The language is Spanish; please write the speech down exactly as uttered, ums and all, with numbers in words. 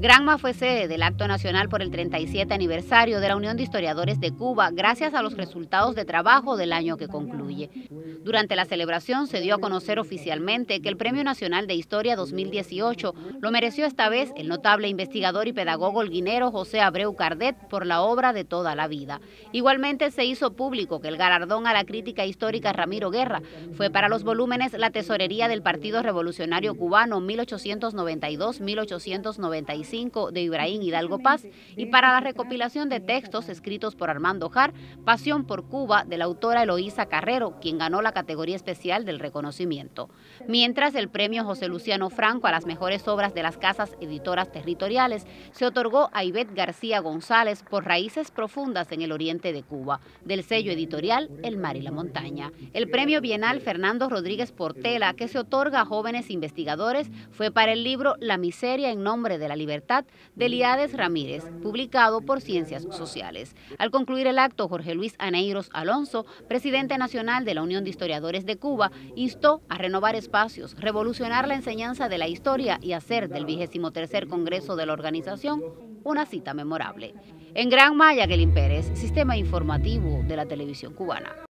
Granma fue sede del acto nacional por el treinta y siete aniversario de la Unión de Historiadores de Cuba, gracias a los resultados de trabajo del año que concluye. Durante la celebración se dio a conocer oficialmente que el Premio Nacional de Historia dos mil dieciocho lo mereció esta vez el notable investigador y pedagogo holguinero José Abreu Cardet por la obra de toda la vida. Igualmente se hizo público que el galardón a la crítica histórica Ramiro Guerra fue para los volúmenes La Tesorería del Partido Revolucionario Cubano mil ochocientos noventa y dos a mil ochocientos noventa y cinco de Ibrahim Hidalgo Paz, y para la recopilación de textos escritos por Armando Jar, Pasión por Cuba, de la autora Eloísa Carrero, quien ganó la categoría especial del reconocimiento. Mientras, el premio José Luciano Franco a las mejores obras de las casas editoras territoriales se otorgó a Ivette García González por Raíces Profundas en el Oriente de Cuba, del sello editorial El Mar y la Montaña. El premio bienal Fernando Rodríguez Portela, que se otorga a jóvenes investigadores, fue para el libro La Miseria en Nombre de la Libertad, de Eliades Ramírez, publicado por Ciencias Sociales. Al concluir el acto, Jorge Luis Aneiros Alonso, presidente nacional de la Unión de Historiadores de Cuba, instó a renovar espacios, revolucionar la enseñanza de la historia y hacer del vigésimo tercer Congreso de la organización una cita memorable. En Granma, Ghelim Pérez, Sistema Informativo de la Televisión Cubana.